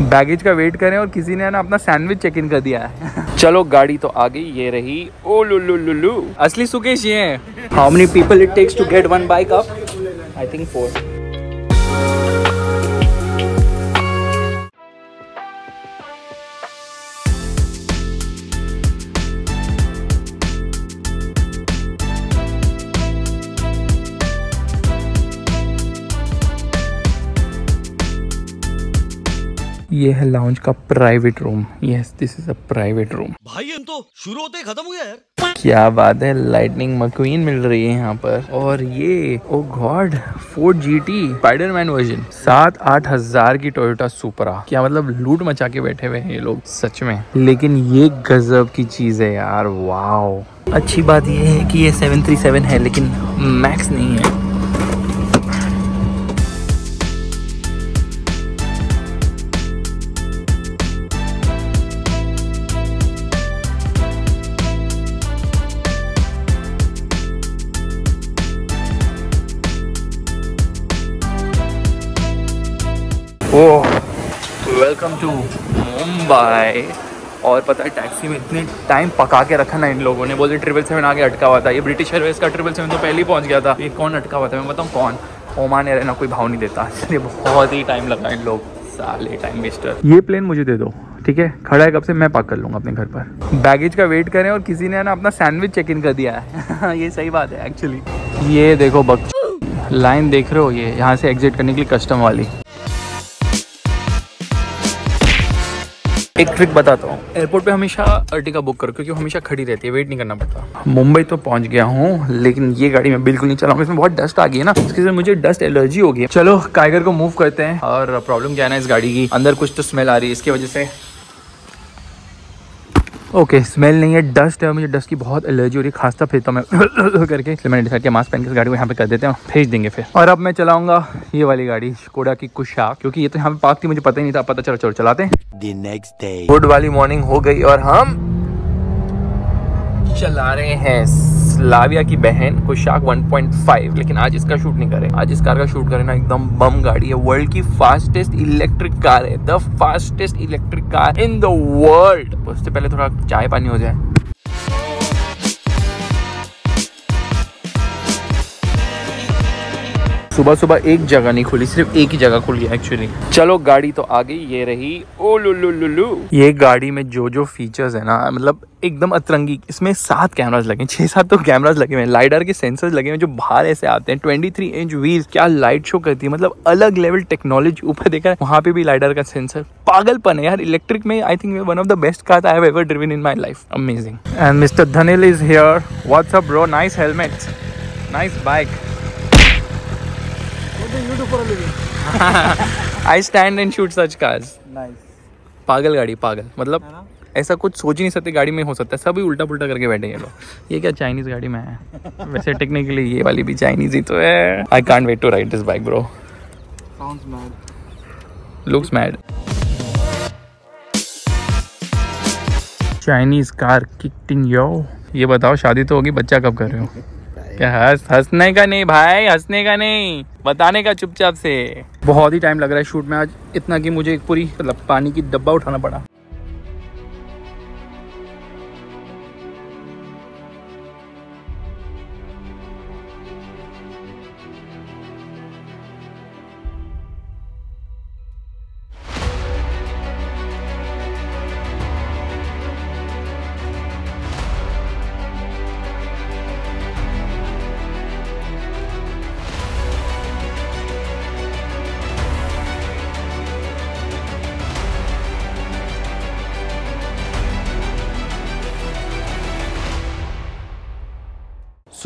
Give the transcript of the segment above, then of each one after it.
Baggage का wait करें और किसी ने ना अपना सैंडविच चेक इन कर दिया है। चलो गाड़ी तो आ गई, ये रही। ओ लुलु लुलु, असली सुकेश ये है। How many people it takes to get one bike up? I think 4। ये है लाउंज का private room. Yes, this is a private room. भाई हम तो शुरू होते ही खत्म हो गया यार, क्या बात है। लाइटनिंग मक्वीन मिल रही है यहाँ पर। और ये oh God, 4GT Spiderman version 7-8 हज़ार की टोयोटा सुपरा। क्या मतलब लूट मचा के बैठे हुए हैं ये लोग सच में। लेकिन ये गजब की चीज है यार, वाओ। अच्छी बात ये है कि ये 737 है लेकिन मैक्स नहीं है। Welcome to Mumbai. और पता है टैक्सी में इतने टाइम पका के रखा ना इन लोगों ने, बोले 777 आगे अटका हुआ था। ये ब्रिटिश एयरवेज का 777 तो पहले ही पहुंच गया था। ये कौन अटका हुआ था मैं बताऊँ कौन? ओमान एयर ना, कोई भाव नहीं देता, इसलिए बहुत ही टाइम लगा इन लोग, साले टाइम वेस्टर। ये प्लेन मुझे दे दो, ठीक है, खड़ा है कब से, मैं पार्क कर लूँगा अपने घर पर। बैगेज का वेट करें और किसी ने ना अपना सैंडविच चेक इन कर दिया है। ये सही बात है एक्चुअली। ये देखो बक लाइन देख रहे हो, ये यहाँ से एग्जिट करने के लिए कस्टम वाली। एक ट्रिक बताता हूँ, एयरपोर्ट पे हमेशा अर्टिका बुक करो क्योंकि वो हमेशा खड़ी रहती है, वेट नहीं करना पड़ता। मुंबई तो पहुँच गया हूँ लेकिन ये गाड़ी मैं बिल्कुल नहीं चलाऊंगा, इसमें बहुत डस्ट आ गई है ना, इसके से मुझे डस्ट एलर्जी हो गई है। चलो काइगर को मूव करते हैं। और प्रॉब्लम क्या है ना, इस गाड़ी की अंदर कुछ तो स्मेल आ रही है इसकी वजह से। ओके, स्मेल नहीं है, डस्ट है। मुझे डस्ट की बहुत एलर्जी हो रही है, खांसता फेंकता मैं करके, इसलिए मैंने डिसाइड किया मास्क पहन के इस गाड़ी को यहाँ पे कर देते हैं, भेज देंगे फिर। और अब मैं चलाऊंगा ये वाली गाड़ी, स्कोडा की कुशा, क्योंकि ये तो यहाँ पे पार्क थी, मुझे पता ही नहीं था। पता चलो चलो चलाते हैं। गुड वाली मॉर्निंग हो गई और हम चला रहे हैं स्लाविया की बहन कुशाक 1.5, लेकिन आज इसका शूट नहीं करें। आज इस कार का शूट करें ना, एकदम बम गाड़ी है। वर्ल्ड की फास्टेस्ट इलेक्ट्रिक कार है, the fastest electric car in the world. उससे पहले थोड़ा चाय पानी हो जाए। सुबह सुबह एक जगह नहीं खुली, सिर्फ एक ही जगह खुली है एक्चुअली। चलो गाड़ी तो आ गई, ये रही। ओ लुलु लुलु, ये गाड़ी में जो जो फीचर्स है ना, मतलब एकदम अतरंगी। इसमें 7 कैमराज लगे, 6-7 तो कैमराज लगे हुए हैं, लाइडर के सेंसर्स लगे हुए जो बाहर ऐसे आते हैं। 23-inch व्हील्स, क्या लाइट शो करती है, मतलब अलग लेवल टेक्नोलॉजी। ऊपर देखा है वहाँ पे भी लाइडर का सेंसर, पागलपन है यार। इलेक्ट्रिक में I think one of the best car I have ever driven in my life, amazing. And mister Dhanil is here, what's up bro, nice helmet, nice bike. I stand and shoot such cars. Nice. पागल गाड़ी, पागल मतलब ऐसा कुछ सोच ही नहीं सकते गाड़ी में हो सकता है। सभी उल्टा पुल्टा करके बैठे हैं लोग। ये क्या चाइनीज गाड़ी में है? वैसे टेक्निकली ये वाली भी चाइनीज ही तो है। I can't wait to ride this bike, bro. Sounds mad. Looks mad. Chinese car kicked in yo. ये बताओ शादी तो होगी, बच्चा कब कर रहे हो? क्या हंसने का नहीं भाई, हंसने का नहीं, बताने का चुपचाप से। बहुत ही टाइम लग रहा है शूट में आज, इतना कि मुझे एक पूरी मतलब पानी की डब्बा उठाना पड़ा।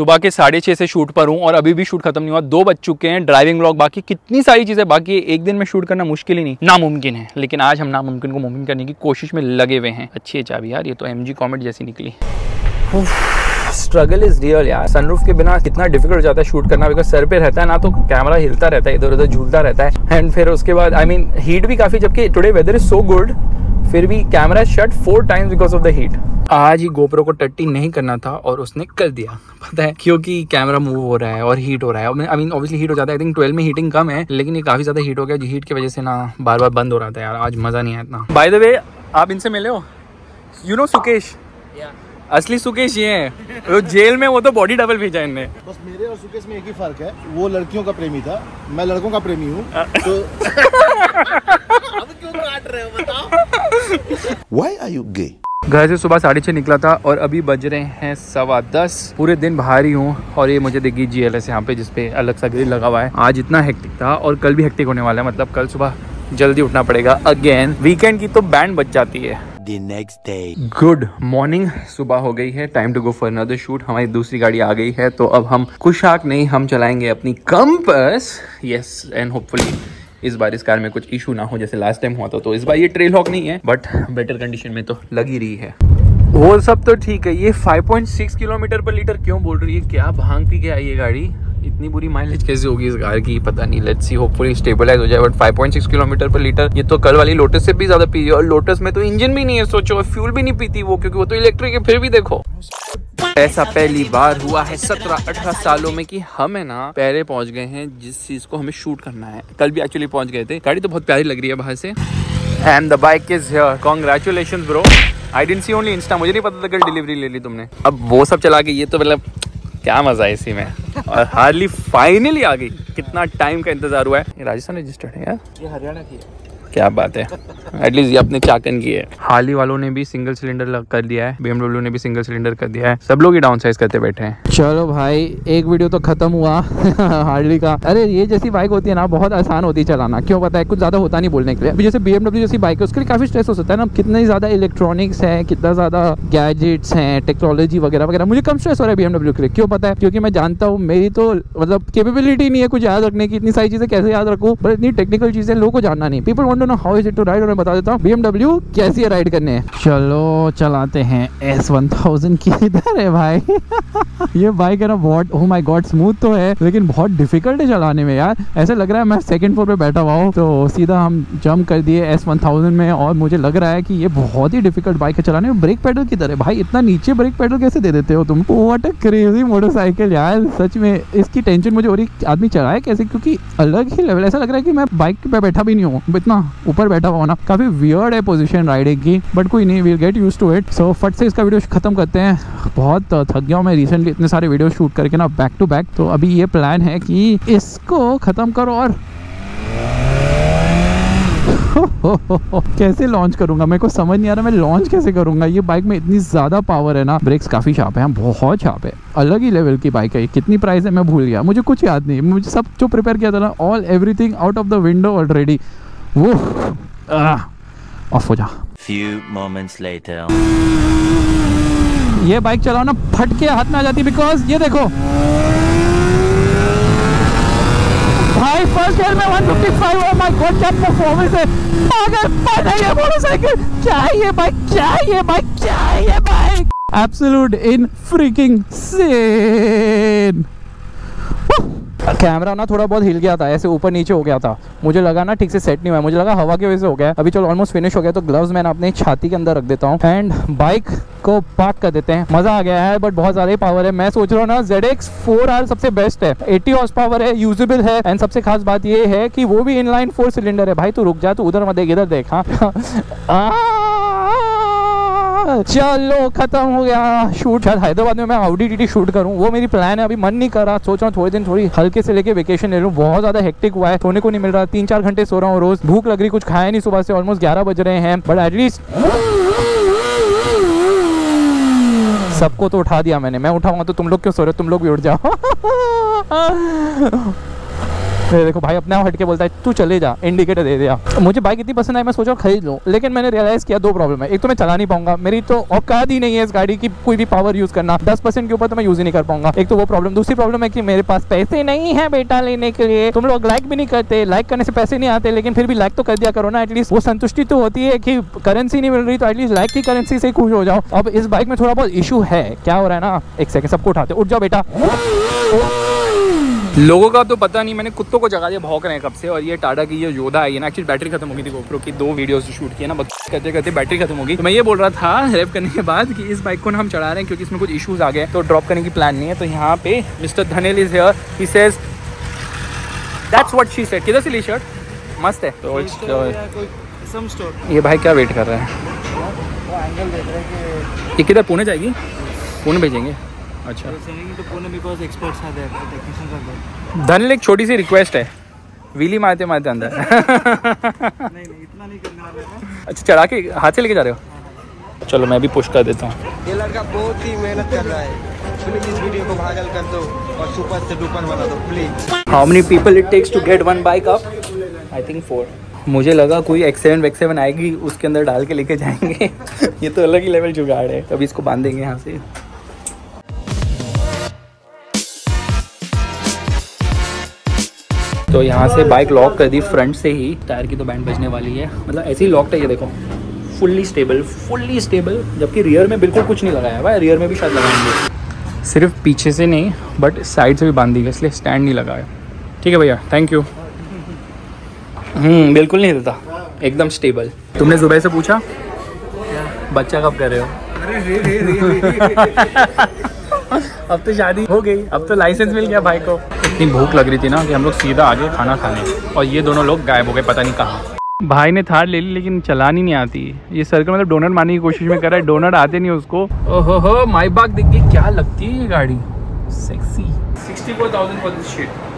सुबह के 6:30 से शूट पर हूँ और अभी भी शूट खत्म नहीं हुआ। 2 बज चुके हैं। ड्राइविंग व्लॉग, बाकी कितनी सारी चीज़ें बाकी है। एक दिन में शूट करना मुश्किल ही नहीं, नामुमकिन है, लेकिन आज हम नामुमकिन को मुमकिन करने की कोशिश में लगे हुए हैं। अच्छी है चाबी यार, ये तो MG कॉमेट जैसी निकली। स्ट्रगल इज रियल यार, सनरूफ के बिना कितना डिफिकल्ट हो जाता है शूट करना, बिकॉज सर पे रहता है ना, तो कैमरा हिलता रहता है, इधर उधर झूलता रहता है। एंड फिर उसके बाद आई मीन हीट भी काफ़ी, जबकि today weather is so good, फिर भी camera shut 4 times because of the heat. आज ही GoPro को टट्टी नहीं करना था और उसने कर दिया, पता है, क्योंकि कैमरा मूव हो रहा है और हीट हो रहा है। आई मीन ऑब्वियसली हीट हो जाता है। आई थिंक 12 में हीटिंग कम है, लेकिन ये काफी ज्यादा हीट हो गया, जो हीट की वजह से ना बार बार बंद हो रहा था यार। आज मजा नहीं आया इतना। बाय द वे, आप इनसे मिले हो? यू नो सुकेश, असली सुकेश ये हैं। तो जेल में वो तो बॉडी डबल भेजा इनने। बस मेरे और सुकेश में एक ही फर्क है, वो लड़कियों का प्रेमी था, मैं लड़कों का प्रेमी हूँ। तो अब क्यों काट रहे हो बताओ? Why are you gay? घर से सुबह 6:30 निकला था और अभी बज रहे हैं 10:15। पूरे दिन बाहर ही हूँ और ये मुझे देखिए GLS यहाँ पे, जिसपे अलग सा ग्रिल लगा हुआ है। आज इतना हेक्टिक था और कल भी हेक्टिक होने वाला है, मतलब कल सुबह जल्दी उठना पड़ेगा अगेन। वीकेंड की तो बैंड बच जाती है। नेक्स्ट डे गुड मॉर्निंग, सुबह हो गई है, time to go for another shoot. हमारी दूसरी गाड़ी आ गई है, तो अब हम कुशाक नहीं, हम चलाएंगे अपनी कंपस। यस, एंड होपफुली इस बार इस कार में कुछ इशू ना हो जैसे लास्ट टाइम हुआ था। तो इस बार ये ट्रेल हॉक नहीं है, बट बेटर कंडीशन में तो लगी रही है। वो सब तो ठीक है, ये 5.6 किलोमीटर पर लीटर क्यों बोल रही है? क्या भांग पी गया ये गाड़ी? इतनी बुरी माइलेज कैसे होगी इस कार की, पता नहीं। लेट्स सी, होपफुली स्टेबलाइज हो जाए। बट 5.6 किलोमीटर पर लीटर, ये तो कल वाली लोटस से भी ज्यादा पी है। और लोटस में तो इंजन भी नहीं है, सोचो, फ्यूल भी नहीं पीती वो, क्योंकि वो तो इलेक्ट्रिक है। फिर भी देखो, ऐसा पहली बार हुआ है 17-18 सालों में कि हम है ना पहले पहुंच गए हैं जिस चीज को हमें शूट करना है। कल भी एक्चुअली पहुंच गए थे। गाड़ी तो बहुत प्यारी लग रही है बाहर से। And the bike is here, congratulations bro. I didn't see only insta, मुझे नहीं पता था कल डिलीवरी ले ली तुमने। अब वो सब चला के ये तो मतलब क्या मजा है इसी में। और हार्ली फाइनली आ गई, कितना टाइम का इंतजार हुआ है। राजस्थान रजिस्टर्ड है यार, ये हरियाणा की है, क्या बात है। एटलीस्ट ये अपने चाकन की है। हार्ली वालों ने भी सिंगल सिलेंडर कर दिया है, BMW ने भी सिंगल सिलेंडर कर दिया है, सब लोग ही डाउन साइज करते बैठे हैं। चलो भाई, एक वीडियो तो खत्म हुआ हार्ली का। अरे ये जैसी बाइक होती है ना, बहुत आसान होती है चलाना, क्यों पता है? कुछ ज्यादा होता नहीं बोलने के लिए। अभी जैसे BMW जैसी बाइक है, उसके लिए काफी स्ट्रेस हो सकता है ना, कितने ज्यादा इलेक्ट्रॉनिक्स है, कितना ज्यादा गैजेट्स है, टेक्नोलॉजी वगैरह वगैरह। मुझे कम स्ट्रेस हो रहा है BMW के लिए, क्यों पता है? क्योंकि मैं जानता हूँ मेरी तो मतलब कैपेबिलिटी नहीं है कुछ याद रखने की। इतनी सारी चीजें कैसे याद रखूँ? पर इतनी टेक्निकल चीजें लोगों को जानना नहीं। People want to know how is it to ride. बता देता हूँ BMW कैसी है राइड करने है। चलो चलाते हैं। S1000 किधर है भाई? ये बाइक है ना बहुत, ओह माय गॉड, स्मूथ तो है लेकिन बहुत डिफिकल्ट है चलाने में यार। ऐसा लग रहा है मैं सेकंड फ्लोर पे बैठा हुआ हूँ। तो सीधा हम जंप कर दिए S1000 में और मुझे लग रहा है कि ये बहुत ही डिफिकल्ट बाइक है चलाने में। ब्रेक पेडल किधर है भाई? इतना नीचे ब्रेक पेडल कैसे दे देते हो तुम? व्हाट अ क्रेजी मोटरसाइकिल यार, सच में। इसकी टेंशन मुझे हो रही आदमी चलाए कैसे, क्योंकि अलग ही लेवल। ऐसा लग रहा है कि मैं बाइक पे बैठा भी नहीं हूँ, इतना ऊपर बैठा हुआ ना। काफी वियर्ड है पोजीशन राइडिंग की, बट कोई नहीं, we will get used to it. So फट से इसका वीडियो खत्म करते हैं। बहुत थक गया हूं मैं रिसेंटली इतने सारे वीडियो शूट करके ना, बैक टू बैक। तो अभी ये प्लान है कि इसको खत्म करो और कैसे लॉन्च करूंगा, मेरे को समझ नहीं आ रहा मैं लॉन्च कैसे करूंगा। ये बाइक में इतनी ज्यादा पावर है ना, ब्रेक्स काफी शार्प है, बहुत शार्प है, अलग ही लेवल की बाइक है। कितनी प्राइस है मैं भूल गया, मुझे कुछ याद नहीं। मुझे सब जो प्रिपेयर किया था ना, all everything out of the window already, वो ऑफ हो जा। Few moments later. ये बाइक चलाओ ना, फट के हाथ में आ जाती, बिकॉज ये देखो भाई, फर्स्ट ईयर में 155, ओह माय गॉड क्या परफॉर्मेंस है। पागलपन है ये मोटरसाइकिल। चाहिए बाइक, चाहिए बाइक, चाहिए bike. Absolute in freaking sane. Camera ना थोड़ा बहुत हिल गया था, ऐसे ऊपर नीचे हो गया था, मुझे लगा ना ठीक से सेट नहीं हुआ, मुझे लगा हवा की वजह से हो गया। अभी चलो ऑलमोस्ट फिनिश हो गया, तो ग्लव्स मैंने अपने छाती के अंदर रख देता हूँ एंड बाइक को पार्क कर देते हैं। मजा आ गया है, बट बहुत ज्यादा ही पावर है। मैं सोच रहा हूँ ना ZX4R सबसे बेस्ट है, 80 हॉर्स पावर है, यूजेबल है, एंड सबसे खास बात ये है कि वो भी इनलाइन 4 सिलेंडर है। भाई तू रुक जा, तू उधर मत देख, इधर देखा। चलो खत्म हो गया शूट। शायद हैदराबाद में मैं Audi TT शूट करूं, वो मेरी प्लान है। अभी मन नहीं कर रहा, सोच रहा हूँ थोड़े दिन थोड़ी हल्के से लेके वेकेशन ले लूं। बहुत ज्यादा हेक्टिक हुआ है, सोने को नहीं मिल रहा, 3-4 घंटे सो रहा हूँ रोज, भूख लग रही, कुछ खाया नहीं सुबह से, ऑलमोस्ट 11 बज रहे हैं। बट एटलीस्ट सबको तो उठा दिया मैंने। मैं उठाऊंगा तो तुम लोग क्यों सो रहे हो, तुम लोग भी उठ जाओ। देखो भाई अपने हट के बोलता है तू चले जा, इंडिकेटर दे दिया। मुझे बाइक इतनी पसंद आई, मैं सोचा खरीद लूँ, लेकिन मैंने रियलाइज किया दो प्रॉब्लम है। एक तो मैं चला नहीं पाऊंगा, मेरी तो औकात ही नहीं है इस गाड़ी की कोई भी पावर यूज करना, 10% के ऊपर तो मैं यूज ही नहीं कर पाऊंगा। एक तो वो प्रॉब्लम। दूसरी प्रॉब्लम है कि मेरे पास पैसे नहीं है बेटा लेने के लिए। तुम लोग लाइक भी नहीं करते, लाइक करने से पैसे नहीं आते, लेकिन फिर भी लाइक तो कर दिया करो ना। एटलीस्ट वो संतुष्टि तो होती है कि करेंसी नहीं मिल रही, तो एटलीस्ट लाइक की करेंसी से खुश हो जाओ। अब इस बाइक में थोड़ा बहुत इशू है, क्या हो रहा है ना, एक सेकेंड सबको उठाते, उठ जाओ बेटा। लोगों का तो पता नहीं, मैंने कुत्तों को जगा दिया भौंक रहे हैं कब से। और ये टाटा की ये योद्धा आई है ना, एक्चुअली बैटरी खत्म हो गई थी गोप्रो की, 2 वीडियोस जो शूट किए ना करते करते बैटरी खत्म हो गई। तो मैं ये बोल रहा था रैप करने के बाद कि इस बाइक को हम चढ़ा रहे हैं क्योंकि इसमें कुछ इशूज़ आ गए तो ड्रॉप करने की प्लान नहीं है। तो यहाँ पे mister Dhanel is here, he says that's what she said. किधर से ली शर्ट? मस्त है। तो ये भाई क्या वेट कर रहे हैं? ये किधर पुणे जाएगी? पुणे भेजेंगे? अच्छा तो धन, एक छोटी सी रिक्वेस्ट है, व्हीली मारते मारते अंदर नहीं इतना नहीं करना। अच्छा चढ़ा के हाथ से लेके जा रहे हो? चलो मैं भी पुश कर देता हूँ। ये लड़का बहुत ही मेहनत कर रहा है, प्लीज इस वीडियो को भागल कर दो और सुपर से डुपर बना दो please. How many people it takes to get one bike up? I think 4। मुझे लगा कोई X7 आएगी उसके अंदर डाल के लेके जाएंगे ये तो अलग ही लेवल जुगाड़ है। अभी इसको बांध देंगे यहाँ से। तो यहाँ से बाइक लॉक कर दी फ्रंट से ही, टायर की तो बैंड बजने वाली है, मतलब ऐसी लॉक है। ये देखो फुल्ली स्टेबल, जबकि रियर में बिल्कुल कुछ नहीं लगाया हुआ है। रियर में भी शायद लगाएंगे, सिर्फ पीछे से नहीं बट साइड से भी बांध दी गई, इसलिए स्टैंड नहीं लगाया। ठीक है भैया, थैंक यू। बिल्कुल नहीं हिलता, एकदम स्टेबल। तुमने सुबह से पूछा बच्चा कब कर रहे हो? अब तो शादी हो गई, अब तो लाइसेंस मिल गया भाई को। इतनी भूख लग रही थी ना कि हम लोग सीधा आगे खाना खाने, और ये दोनों लोग गायब हो गए पता नहीं कहाँ। भाई ने थार ले ली लेकिन चलानी नहीं आती। ये सर्कल मतलब डोनट मारने की कोशिश में कर रहा है, डोनट आते नहीं उसको। ओहो हो, माई बाग देखिए क्या लगती है ये गाड़ी, सेक्सी। 64,000 for this shit.